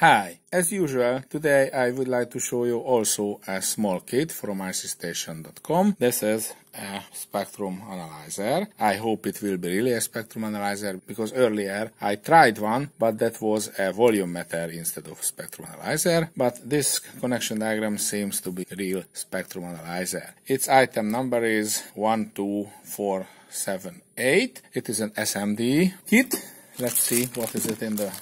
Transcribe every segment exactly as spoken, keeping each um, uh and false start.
Hi, as usual, today I would like to show you also a small kit from I C Station dot com. This is a spectrum analyzer. I hope it will be really a spectrum analyzer because earlier I tried one, but that was a volume meter instead of spectrum analyzer. But this connection diagram seems to be real spectrum analyzer. Its item number is one two four seven eight. It is an S M D kit. Let's see what is it in the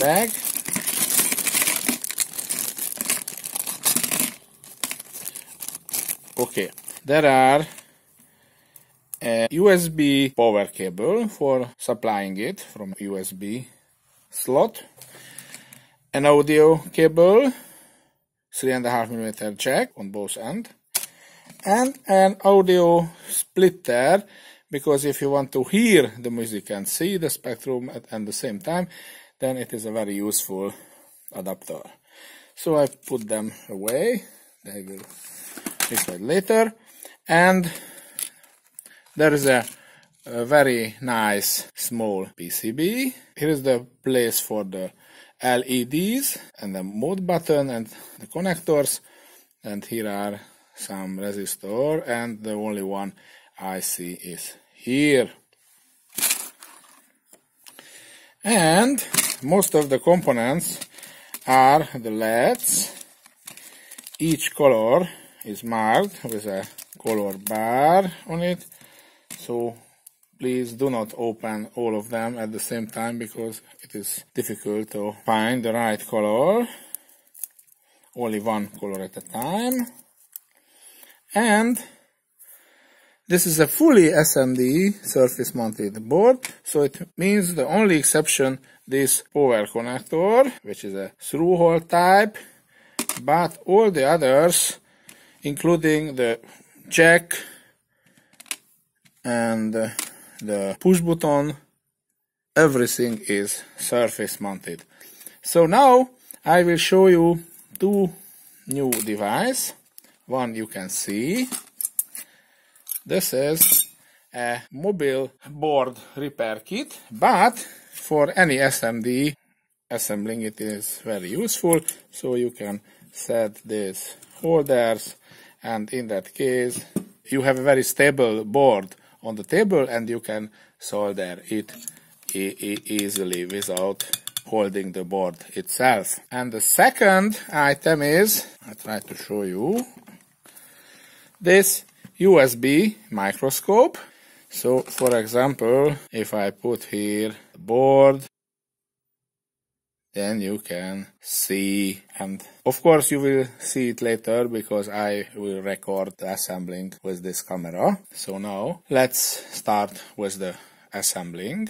bag. Okay, there are a U S B power cable for supplying it from U S B slot, an audio cable, three point five millimeter jack on both ends, and an audio splitter, because if you want to hear the music and see the spectrum at, at the same time, then it is a very useful adapter. So I put them away. They will decide later. And there is a, a very nice small P C B. Here is the place for the L E Ds and the mode button and the connectors. And here are some resistor, and the only one I see is here. And most of the components are the L E Ds. Each color is marked with a color bar on it, so please do not open all of them at the same time because it is difficult to find the right color, only one color at a time. And this is a fully S M D surface mounted board, so it means the only exception this power connector, which is a through hole type, but all the others, including the jack and the push button, everything is surface mounted. So now I will show you two new devices. One you can see. This is a mobile board repair kit, but for any S M D assembling it is very useful, so you can set these holders, and in that case you have a very stable board on the table and you can solder it e- e- easily without holding the board itself. And the second item is, I try to show you, this U S B microscope. So for example, if I put here the board, then you can see, and of course you will see it later because I will record the assembling with this camera. So now let's start with the assembling.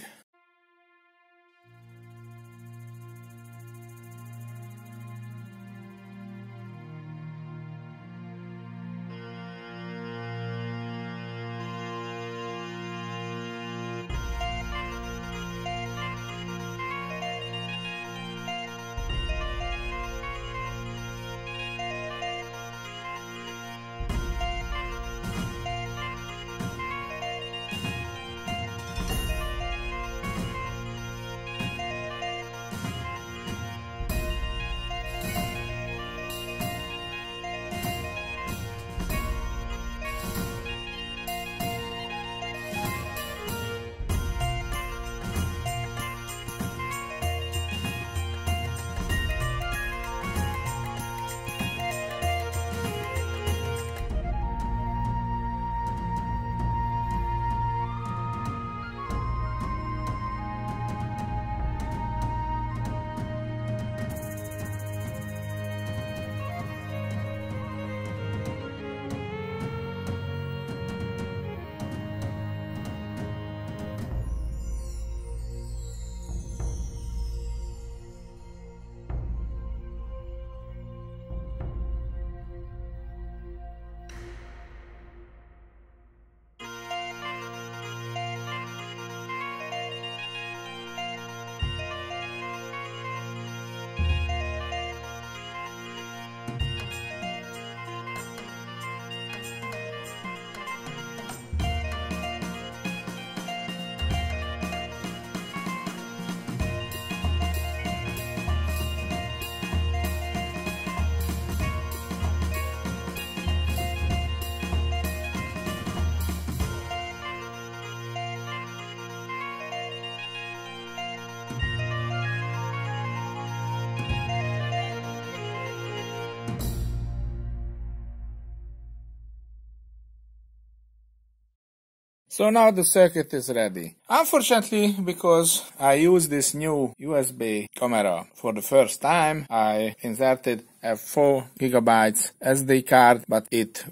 So now the circuit is ready. Unfortunately, because I used this new U S B camera for the first time, I inserted a four gigabyte S D card, but it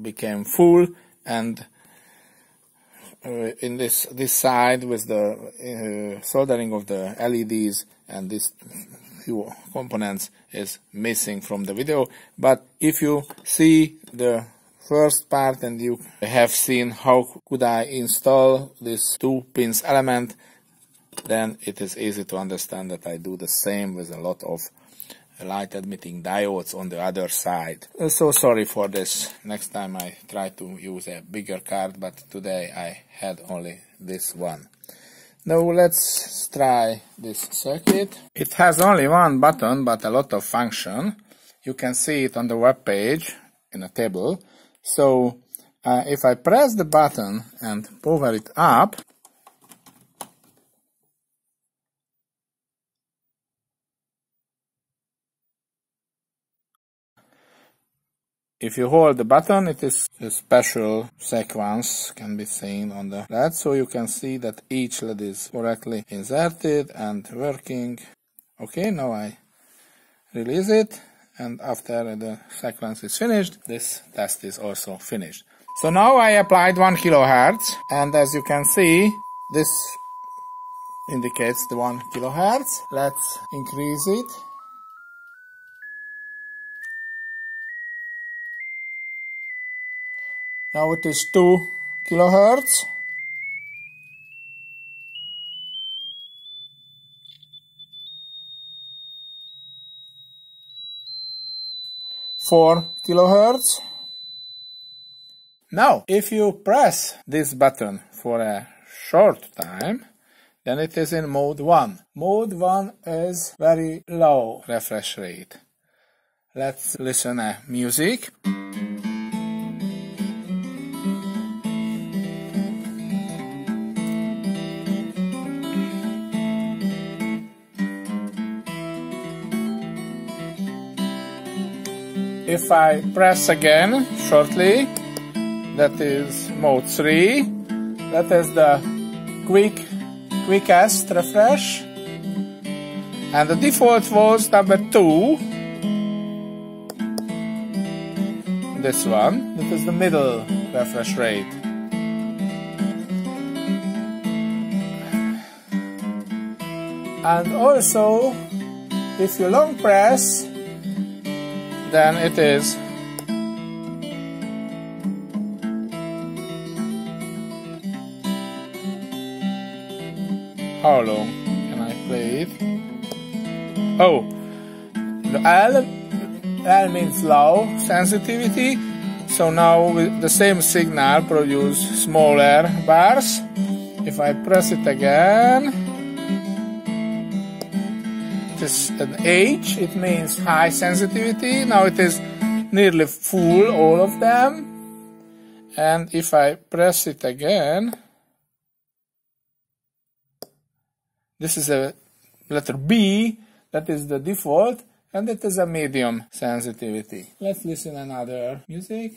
became full, and uh, in this this side with the uh, soldering of the L E Ds and this few components is missing from the video. But if you see the first part, and you have seen how could I install this two pins element, then it is easy to understand that I do the same with a lot of light emitting diodes on the other side. So sorry for this. Next time I try to use a bigger card, but today I had only this one. Now let's try this circuit. It has only one button, but a lot of function. You can see it on the web page in a table. So uh, if I press the button and power it up, if you hold the button, it is a special sequence can be seen on the L E D, so you can see that each L E D is correctly inserted and working. Okay, now I release it, and after the sequence is finished, this test is also finished. So now I applied one kilohertz, and as you can see, this indicates the one kilohertz. Let's increase it. Now it is two kilohertz. four kilohertz. Now, if you press this button for a short time, then it is in mode one. Mode one is very low refresh rate. Let's listen to music. If I press again shortly, that is mode three. That is the quick, quickest refresh. And the default was number two. This one, that is the middle refresh rate. And also, if you long press, then it is how long can I play it? Oh, the L, L means low sensitivity, so now with the same signal produce smaller bars. If I press it again, is an H, it means high sensitivity. Now it is nearly full, all of them. And if I press it again, this is a letter B, that is the default, and it is a medium sensitivity. Let's listen another music.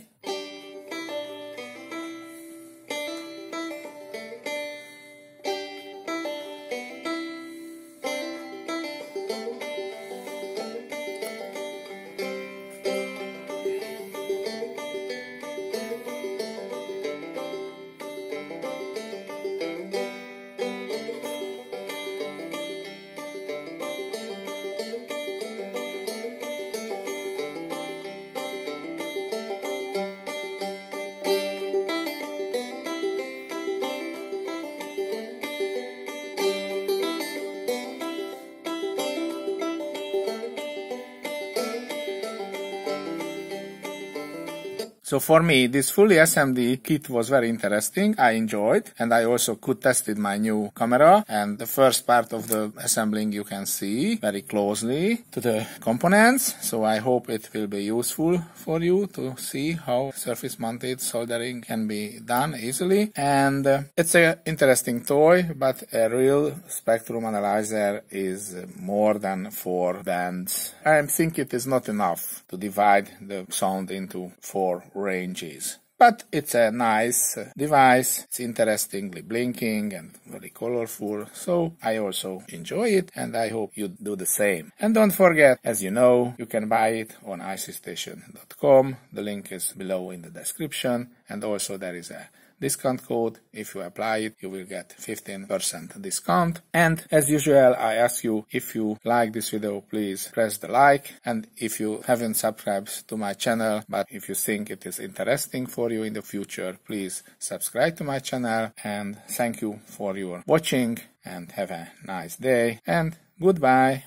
So for me, this fully S M D kit was very interesting. I enjoyed, and I also could test it my new camera, and the first part of the assembling you can see very closely to the components. So I hope it will be useful for you to see how surface mounted soldering can be done easily. And uh, it's an interesting toy, but a real spectrum analyzer is more than four bands. I think it is not enough to divide the sound into four ranges. But it's a nice device, it's interestingly blinking and very colorful, so I also enjoy it and I hope you do the same. And don't forget, as you know, you can buy it on I C Station dot com, the link is below in the description, and also there is a discount code. If you apply it, you will get fifteen percent discount. And as usual, I ask you, if you like this video, please press the like, and if you haven't subscribed to my channel, but if you think it is interesting for you in the future, please subscribe to my channel. And thank you for your watching, and have a nice day, and goodbye.